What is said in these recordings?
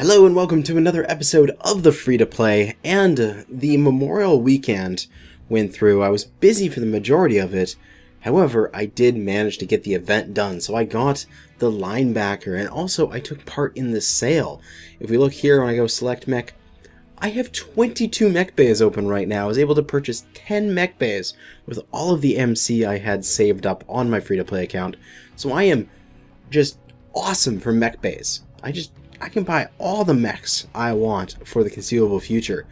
Hello and welcome to another episode of the Free to Play, and the Memorial Weekend went through. I was busy for the majority of it, however, I did manage to get the event done, so I got the Linebacker, and also I took part in the sale. If we look here when I go select mech, I have 22 mech bays open right now. I was able to purchase 10 mech bays with all of the MC I had saved up on my Free to Play account, so I am just awesome for mech bays. I can buy all the mechs I want for the conceivable future,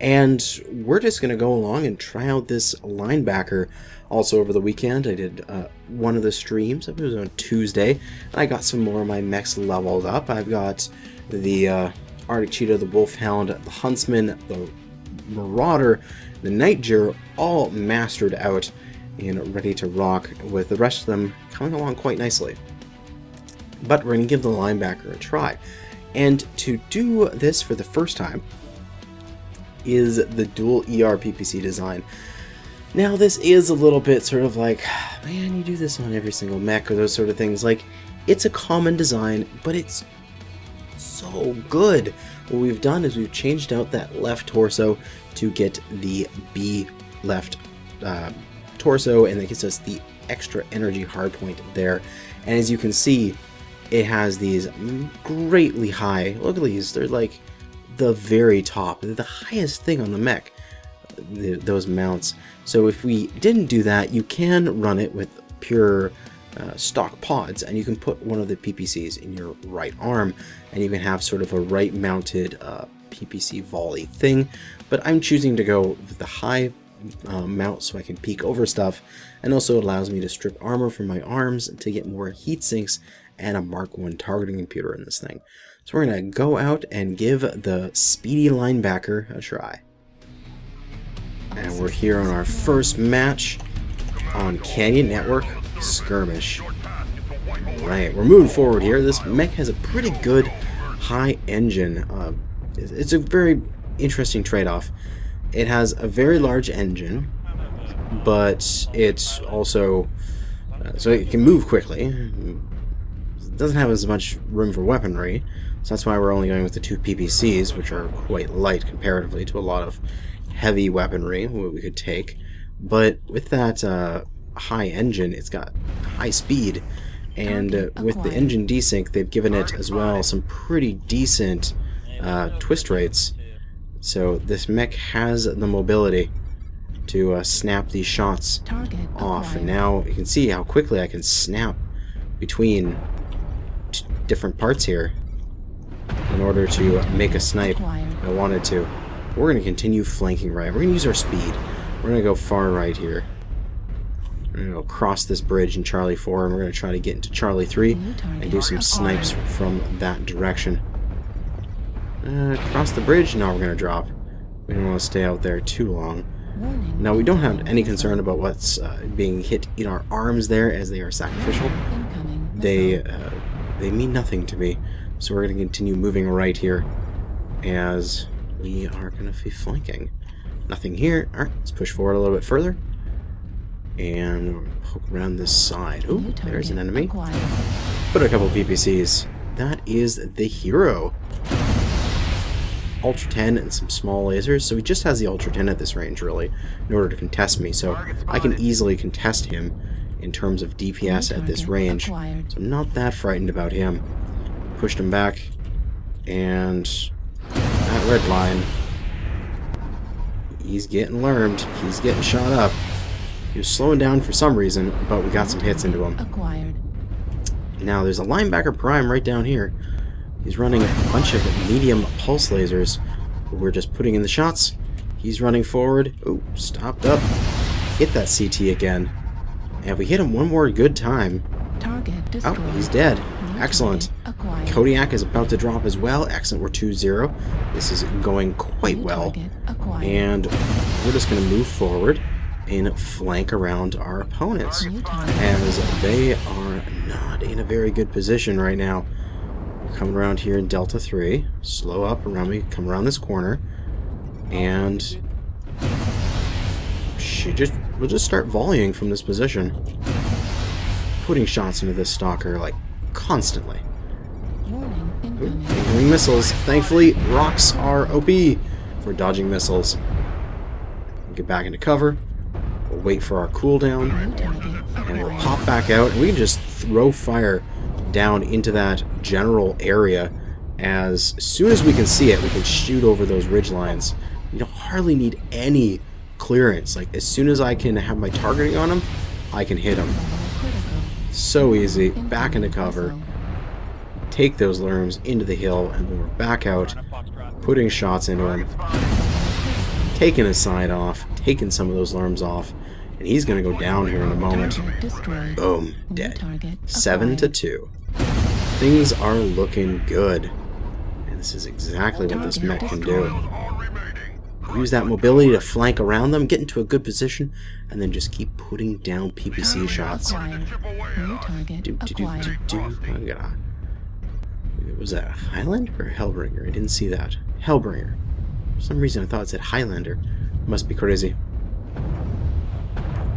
and we're just going to go along and try out this Linebacker. Also over the weekend, I did one of the streams, I think it was on Tuesday, and I got some more of my mechs leveled up. I've got the Arctic Cheetah, the Wolfhound, the Huntsman, the Marauder, the Nightjar, all mastered out and ready to rock, with the rest of them coming along quite nicely. But we're going to give the Linebacker a try. And to do this for the first time is the dual ER PPC design. Now this is a little bit sort of like, man, you do this on every single mech or those sort of things. Like, it's a common design, but it's so good. What we've done is we've changed out that left torso to get the B left torso, and that gives us the extra energy hardpoint there. And as you can see, it has these greatly high, look at these, they're like the very top, they're the highest thing on the mech, those mounts. So if we didn't do that, you can run it with pure stock pods, and you can put one of the PPCs in your right arm, and you can have sort of a right mounted PPC volley thing. But I'm choosing to go with the high mount so I can peek over stuff, and also allows me to strip armor from my arms to get more heat sinks and a Mark 1 targeting computer in this thing. So we're going to go out and give the speedy Linebacker a try. And we're here on our first match on Canyon Network Skirmish. Right, we're moving forward here. This mech has a pretty good high engine. It's a very interesting trade-off. It has a very large engine, but it's also... so it can move quickly. It doesn't have as much room for weaponry, so that's why we're only going with the two PPCs, which are quite light comparatively to a lot of heavy weaponry what we could take. But with that high engine, it's got high speed, and with the engine desync, they've given it as well some pretty decent twist rates. So this mech has the mobility to snap these shots off, and now you can see how quickly I can snap between different parts here in order to make a snipe if I wanted to. We're going to continue flanking right. We're going to use our speed. We're going to go far right here. We're going to go across this bridge in Charlie 4, and we're going to try to get into Charlie 3 and do some snipes from that direction. Across the bridge? No, we're going to drop. We don't want to stay out there too long. Now, we don't have any concern about what's being hit in our arms there, as they are sacrificial. They mean nothing to me. So we're going to continue moving right here, as we are going to be flanking. Nothing here. Alright, let's push forward a little bit further. And we're going to poke around this side. Oh, there's an enemy. Put a couple PPCs. That is the hero. Ultra 10 and some small lasers, so he just has the Ultra 10 at this range, really, in order to contest me, so I can easily contest him in terms of DPS at this range, so I'm not that frightened about him. Pushed him back, and that red line, he's getting lurmed, he's getting shot up. He was slowing down for some reason, but we got some hits into him. Now there's a Linebacker Prime right down here. He's running a bunch of medium pulse lasers. We're just putting in the shots. He's running forward. Oh, stopped up. Hit that CT again. And if we hit him one more good time... Oh, he's dead. Excellent. Kodiak is about to drop as well. Excellent, we're 2-0. This is going quite well. And we're just going to move forward and flank around our opponents, as they are not in a very good position right now. Come around here in Delta 3, slow up around me, come around this corner, and we'll just start volleying from this position. Putting shots into this Stalker, like, constantly. Dodging missiles. Thankfully, rocks are OP for dodging missiles. We'll get back into cover. We'll wait for our cooldown. And we'll pop back out. And we can just throw fire down into that general area. As soon as we can see it, we can shoot over those ridge lines. We don't hardly need any clearance. Like, as soon as I can have my targeting on them, I can hit them. So easy. Back into cover. Take those LRMs into the hill, and then we're back out, putting shots into him, taking his side off, taking some of those LRMs off, and he's going to go down here in a moment. Boom. Dead. 7-2. Things are looking good. And this is exactly what this mech can do. Use that mobility to flank around them, get into a good position, and then just keep putting down PPC shots. Was that Highlander or Hellbringer? I didn't see that. Hellbringer. For some reason I thought it said Highlander. Must be crazy.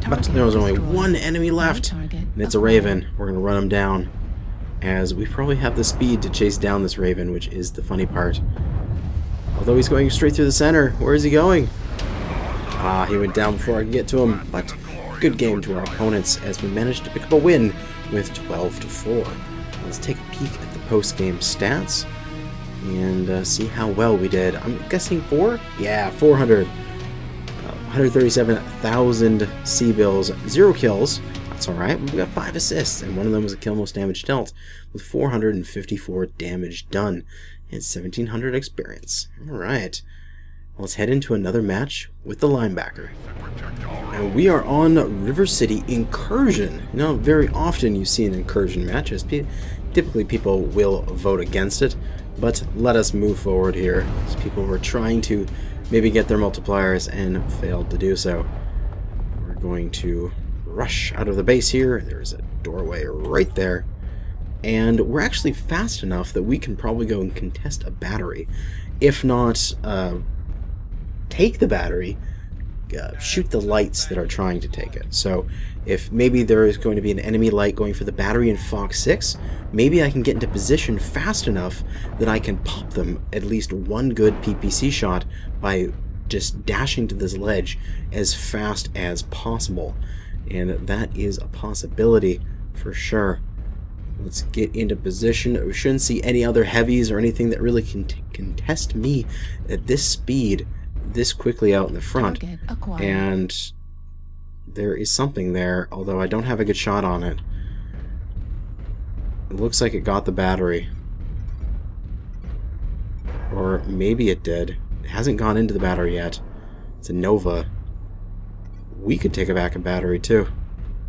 But there was only one enemy left, and it's a Raven. We're going to run him down, as we probably have the speed to chase down this Raven, which is the funny part. Although he's going straight through the center. Where is he going? Ah, he went down before I could get to him, but good game to our opponents as we managed to pick up a win with 12-4. Let's take a peek at the post-game stats and see how well we did. I'm guessing 4? Yeah, 400. 137,000 C-bills, 0 kills. That's alright. We got 5 assists, and one of them was a kill most damage dealt, with 454 damage done. And 1,700 experience. Alright. Let's head into another match with the linebacker. And we are on River City Incursion. You know, very often you see an incursion match, as typically people will vote against it. But let us move forward here, as people were trying to maybe get their multipliers and failed to do so. We're going to rush out of the base here. There's a doorway right there. And we're actually fast enough that we can probably go and contest a battery. If not, take the battery, shoot the lights that are trying to take it. So if maybe there is going to be an enemy light going for the battery in Fox 6, maybe I can get into position fast enough that I can pop them at least one good PPC shot by just dashing to this ledge as fast as possible. And that is a possibility for sure. Let's get into position. We shouldn't see any other heavies or anything that really can contest me at this speed, this quickly out in the front. And there is something there, although I don't have a good shot on it. It looks like it got the battery. Or maybe it did. It hasn't gone into the battery yet. It's a Nova. We could take a backup battery too,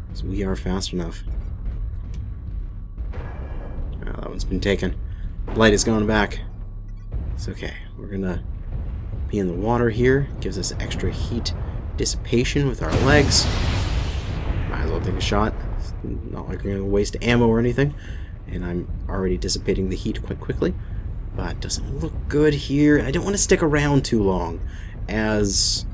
because we are fast enough. That one's been taken. Light has gone back. It's okay. We're gonna be in the water here. Gives us extra heat dissipation with our legs. Might as well take a shot. It's not like we're gonna waste ammo or anything. And I'm already dissipating the heat quite quickly. But it doesn't look good here. I don't want to stick around too long, as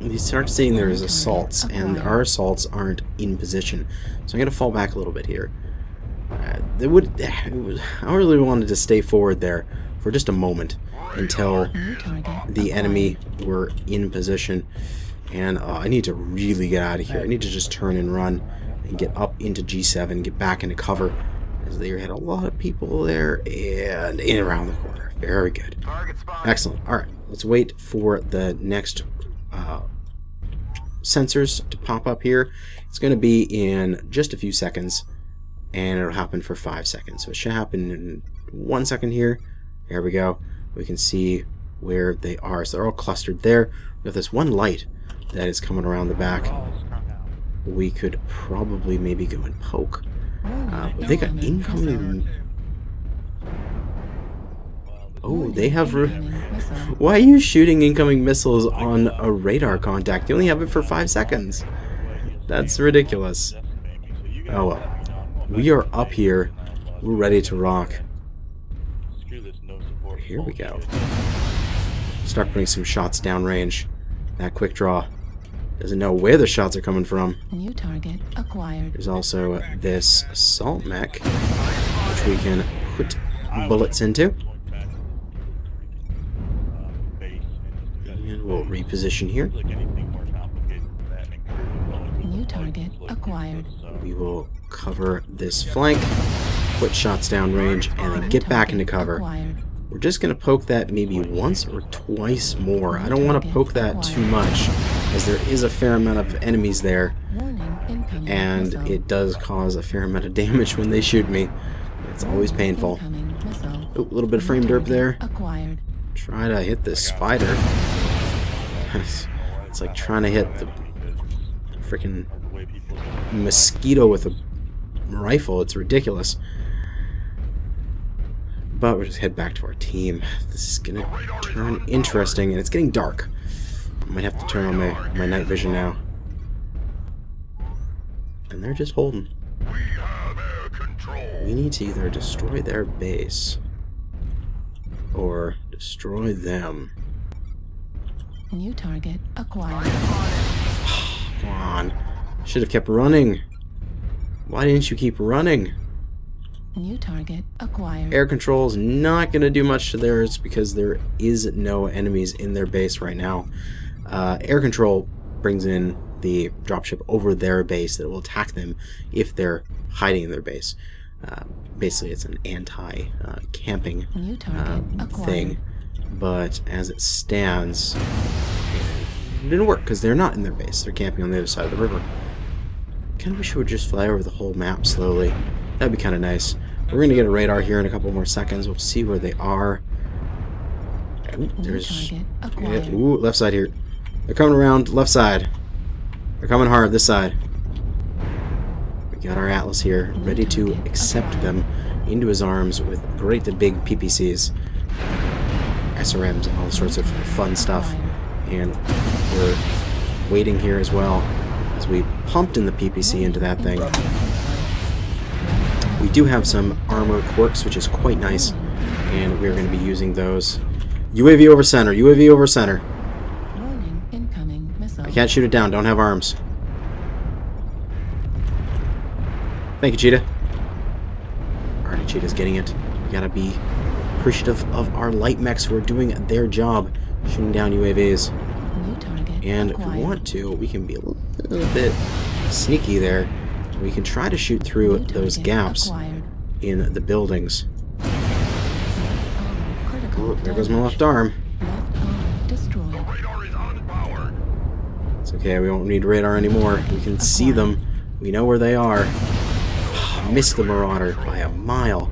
you start seeing there is assaults, and our assaults aren't in position. So I'm gonna fall back a little bit here. I really wanted to stay forward there for just a moment until the enemy were in position. And I need to really get out of here. I need to just turn and run and get up into G7, get back into cover, as they had a lot of people there and in around the corner. Very good. Excellent. Alright, let's wait for the next sensors to pop up here. It's going to be in just a few seconds. And it'll happen for 5 seconds. So it should happen in 1 second here. Here we go. We can see where they are. So they're all clustered there. We have this one light that is coming around the back. We could probably maybe go and poke. But they got incoming. Oh, they have. Why are you shooting incoming missiles on a radar contact? You only have it for 5 seconds. That's ridiculous. Oh well. We are up here. We're ready to rock. Here we go. Start putting some shots downrange. That quick draw doesn't know where the shots are coming from. New target acquired. There's also this assault mech, which we can put bullets into. And we'll reposition here. New target acquired. We will cover this flank, put shots down range, and then get back into cover. We're just going to poke that maybe once or twice more. I don't want to poke that too much, as there is a fair amount of enemies there, and it does cause a fair amount of damage when they shoot me. It's always painful. A little bit of frame derp there. Try to hit this spider. It's like trying to hit the freaking mosquito with a rifle. It's ridiculous. But we'll just head back to our team. This is going to turn interesting, and it's getting dark. I might have to turn on my night vision now. And they're just holding. We need to either destroy their base or destroy them. New target acquired. Come on. Should have kept running. Why didn't you keep running? New target acquired. Air control is not going to do much to theirs because there is no enemies in their base right now. Air control brings in the dropship over their base that will attack them if they're hiding in their base. Basically, it's an anti-camping thing. But as it stands, it didn't work because they're not in their base. They're camping on the other side of the river. Kind of wish it would just fly over the whole map slowly. That'd be kind of nice. We're going to get a radar here in a couple more seconds. We'll see where they are. Ooh, there's... Ooh, left side here. They're coming around left side. They're coming hard this side. We got our Atlas here, ready to accept them into his arms with great big PPCs, SRMs, and all sorts of fun stuff. And we're waiting here as well as we pumped in the PPC into that thing. We do have some armor quirks, which is quite nice, and we're going to be using those. UAV over center, UAV over center. I can't shoot it down, don't have arms. Thank you, Cheetah. Alright, Cheetah's getting it. We gotta be appreciative of our light mechs who are doing their job, shooting down UAVs. And if we want to, we can be a little bit sneaky there. We can try to shoot through those gaps in the buildings. Oh, there goes my left arm. It's okay, we won't need radar anymore. We can see them. We know where they are. Missed the Marauder by a mile.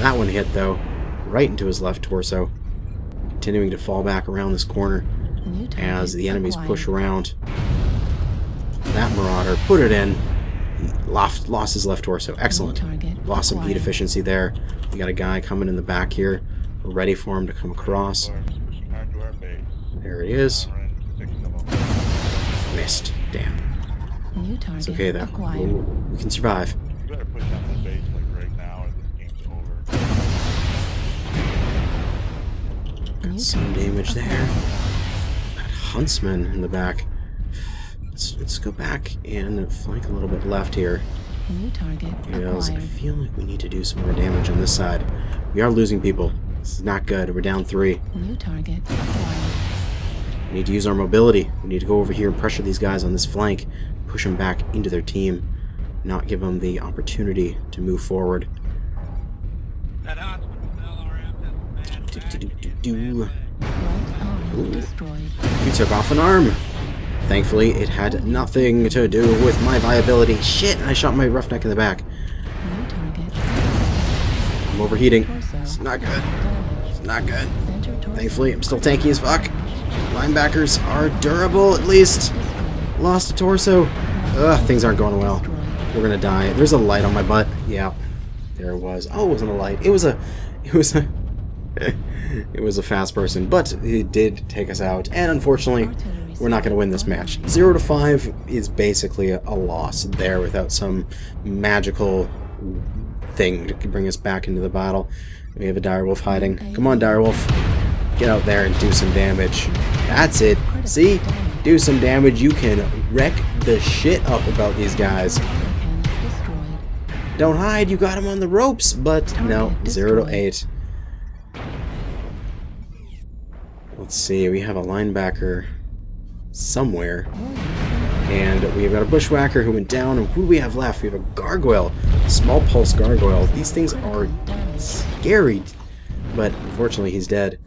That one hit, though, right into his left torso. Continuing to fall back around this corner as the enemies push around. That Marauder put it in. Lost his left torso. Excellent. Lost some heat efficiency there. We got a guy coming in the back here. We're ready for him to come across. There he is. Missed. Damn. It's okay though. We can survive. Got some damage there. That Huntsman in the back. Let's go back and flank a little bit left here. New target because I feel like we need to do some more damage on this side. We are losing people. This is not good. We're down 3. New target acquired. We need to use our mobility. We need to go over here and pressure these guys on this flank. Push them back into their team. Not give them the opportunity to move forward. That LRM. You took off an arm. Thankfully, it had nothing to do with my viability. Shit, I shot my roughneck in the back. I'm overheating. It's not good. It's not good. Thankfully, I'm still tanky as fuck. Linebackers are durable, at least. Lost a torso. Ugh, things aren't going well. We're gonna die. There's a light on my butt. Yeah, there was. Oh, it wasn't a light. It was a fast person, but it did take us out. And unfortunately, we're not going to win this match. 0-5 is basically a loss there without some magical thing to bring us back into the battle. We have a Direwolf hiding. Come on, Direwolf. Get out there and do some damage. That's it. See? Do some damage. You can wreck the shit up about these guys. Don't hide, you got him on the ropes, but no, 0-8. Let's see, we have a linebacker somewhere. And we've got a bushwhacker who went down, and who do we have left? We have a gargoyle, small pulse gargoyle. These things are scary, but unfortunately he's dead.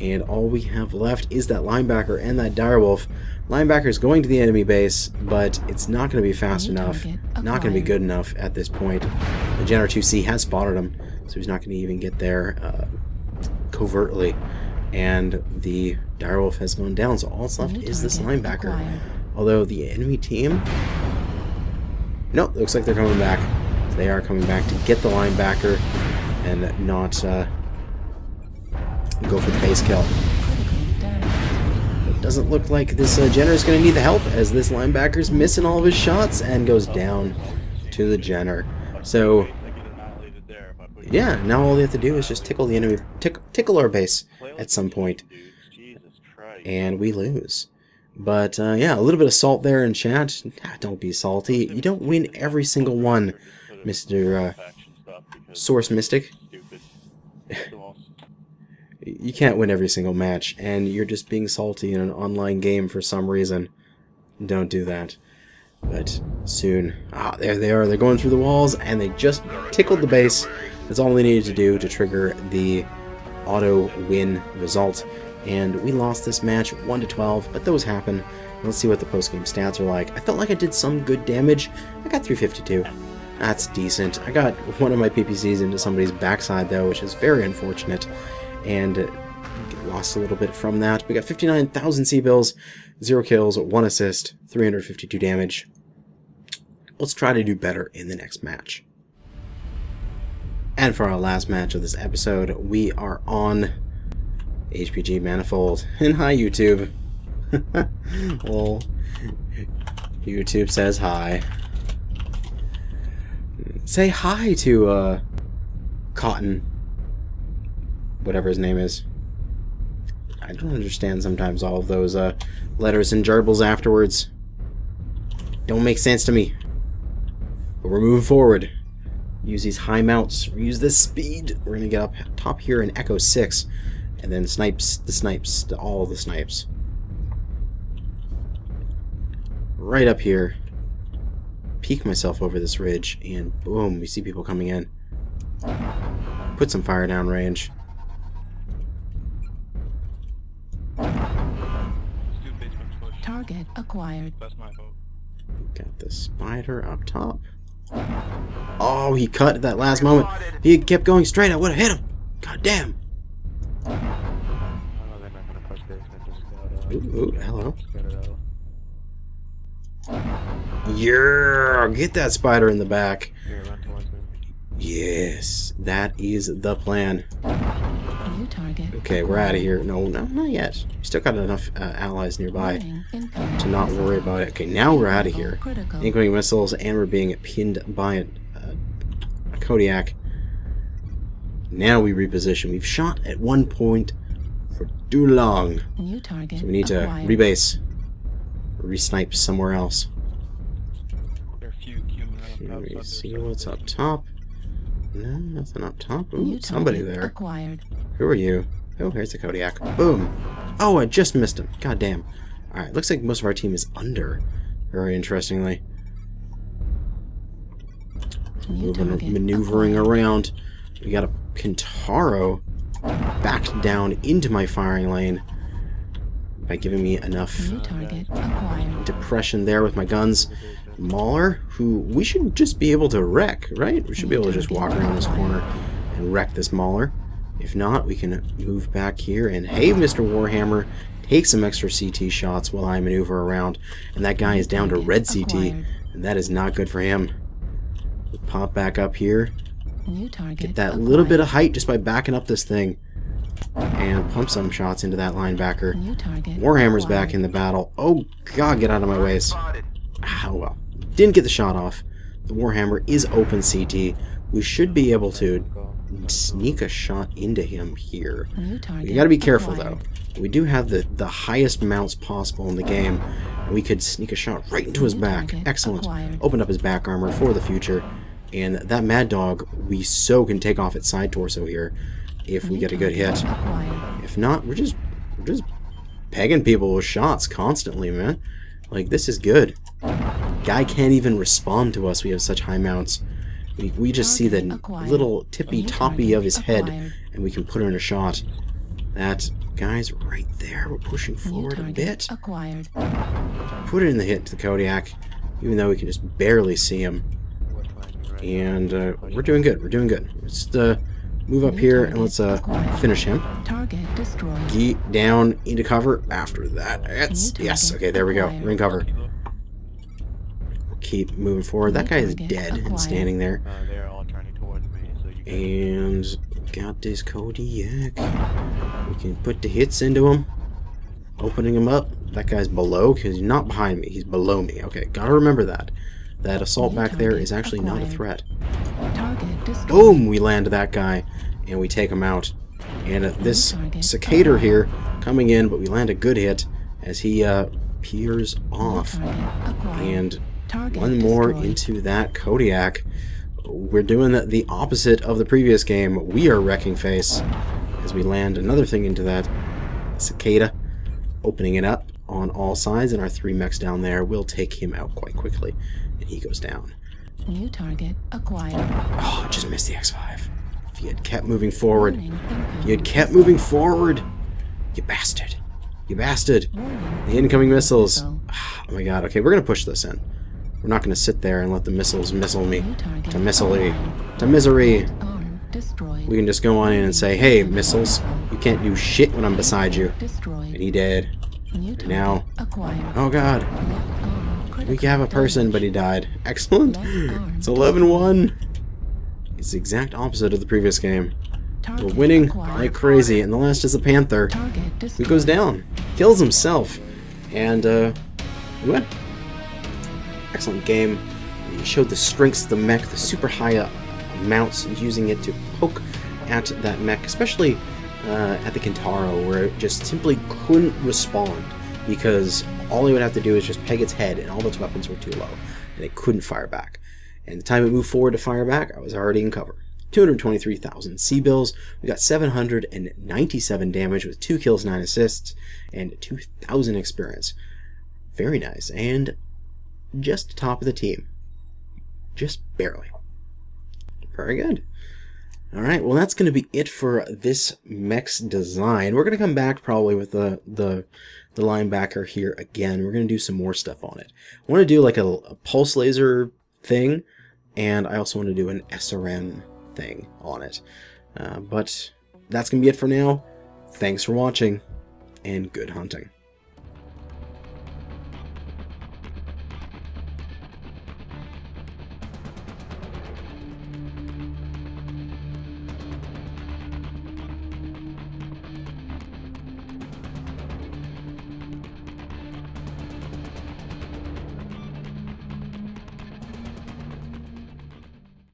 And all we have left is that linebacker and that direwolf. Linebacker is going to the enemy base, but it's not going to be fast enough, not going to be good enough at this point. The Gen 2C has spotted him, so he's not going to even get there covertly. And the direwolf has gone down, so all that's left is this linebacker. Although the enemy team... Nope, looks like they're coming back. So they are coming back to get the linebacker and not... go for the base kill. It doesn't look like this Jenner is going to need the help, as this linebacker's missing all of his shots and goes down to the Jenner. So yeah, now all they have to do is just tickle the enemy, tickle our base at some point, and we lose. But yeah, a little bit of salt there in chat. Nah, don't be salty. You don't win every single one, Mr. Source Mystic. You can't win every single match, and you're just being salty in an online game for some reason. Don't do that. But soon... Ah, there they are. They're going through the walls, and they just tickled the base. That's all they needed to do to trigger the auto-win result. And we lost this match 1-12, but those happen. Let's see what the post-game stats are like. I felt like I did some good damage. I got 352. That's decent. I got one of my PPCs into somebody's backside, though, which is very unfortunate. And lost a little bit from that. We got 59,000 C-bills, 0 kills, 1 assist, 352 damage. Let's try to do better in the next match. And for our last match of this episode, we are on HPG Manifold. And hi, YouTube. Well, YouTube says hi. Say hi to Cotton. Whatever his name is. I don't understand sometimes all of those letters and gerbils afterwards. Don't make sense to me. But we're moving forward. Use these high mounts. Use this speed. We're going to get up top here in Echo 6. And then snipes, the snipes, all the snipes. Right up here. Peek myself over this ridge. And boom, we see people coming in. Put some fire down range. Target acquired. Got the spider up top. Oh, he cut at that last moment. If he had kept going straight, I would have hit him. God damn. Ooh, hello. Yeah, get that spider in the back. Yes, that is the plan. Okay, we're out of here. No, no, not yet. Still got enough allies nearby to not worry about it. Okay, now we're out of here. Incoming missiles, and we're being pinned by a Kodiak. Now we reposition. We've shot at one point for too long. So we need to rebase. Resnipe somewhere else. Can we see what's up top? No, nothing up top. Ooh, somebody there. Who are you? Oh, here's the Kodiak. Boom! Oh, I just missed him. God damn. Alright, looks like most of our team is under, very interestingly. Moving, maneuvering around. We got a Kintaro backed down into my firing lane by giving me enough depression there with my guns. Mauler, who we should just be able to wreck, right? We should be able to just walk around this corner and wreck this Mauler. If not, we can move back here and, hey, Mr. Warhammer, take some extra CT shots while I maneuver around. And that guy is down to red CT, and that is not good for him. We'll pop back up here, get that little bit of height just by backing up this thing, and pump some shots into that linebacker. Warhammer's back in the battle. Oh, God, get out of my ways. Oh, well. Didn't get the shot off. The Warhammer is open CT. We should be able to sneak a shot into him here. You gotta be careful, though. We do have the highest mounts possible in the game. And we could sneak a shot right into his back. Excellent. Opened up his back armor for the future. And that Mad Dog, we so can take off its side torso here if we get a good hit. If not, we're just pegging people with shots constantly, man. Like, this is good. Guy can't even respond to us. We have such high mounts. We just see the little tippy-toppy of his head, and we can put her in a shot. That guy's right there. We're pushing forward a bit. Put it in the hit to the Kodiak, even though we can just barely see him. And we're doing good. We're doing good. Let's move up here and let's finish him. Get down into cover after that. Yes. Okay, there we go. We're in cover. Keep moving forward. That guy is dead and standing there. They're all turning towards me, so you can... And got this Kodiak. We can put the hits into him. Opening him up. That guy's below, because he's not behind me. He's below me. Okay, gotta remember that. That assault back there is actually not a threat. Boom! We land that guy, and we take him out. And this Cicada here coming in, but we land a good hit as he peers off. And... one more into that Kodiak. We're doing the opposite of the previous game. We are wrecking face as we land another thing into that Cicada, opening it up on all sides, and our three mechs down there will take him out quite quickly, and he goes down. New target acquired. Oh, I just missed the X5. If you had kept moving forward, you bastard. The incoming missiles. Oh my god, okay, we're gonna push this in. We're not going to sit there and let the missiles missile me to misery. We can just go on in and say, hey, missiles, you can't do shit when I'm beside you. And he did. And now, oh god, we have a person, but he died. Excellent. It's 11-1. It's the exact opposite of the previous game. We're winning like crazy. And the last is the Panther, who goes down, kills himself, and we win. Excellent game. It showed the strengths of the mech, the super high mounts, and using it to poke at that mech, especially at the Kintaro, where it just simply couldn't respond because all it would have to do is just peg its head, and all those weapons were too low, and it couldn't fire back. And the time it moved forward to fire back, I was already in cover. 223,000 C-bills. We got 797 damage with 2 kills, 9 assists, and 2,000 experience. Very nice. And just top of the team. Just barely. Very good. Alright, well that's going to be it for this mech's design. We're going to come back probably with the linebacker here again. We're going to do some more stuff on it. I want to do like a pulse laser thing, and I also want to do an SRM thing on it. But that's going to be it for now. Thanks for watching, and good hunting.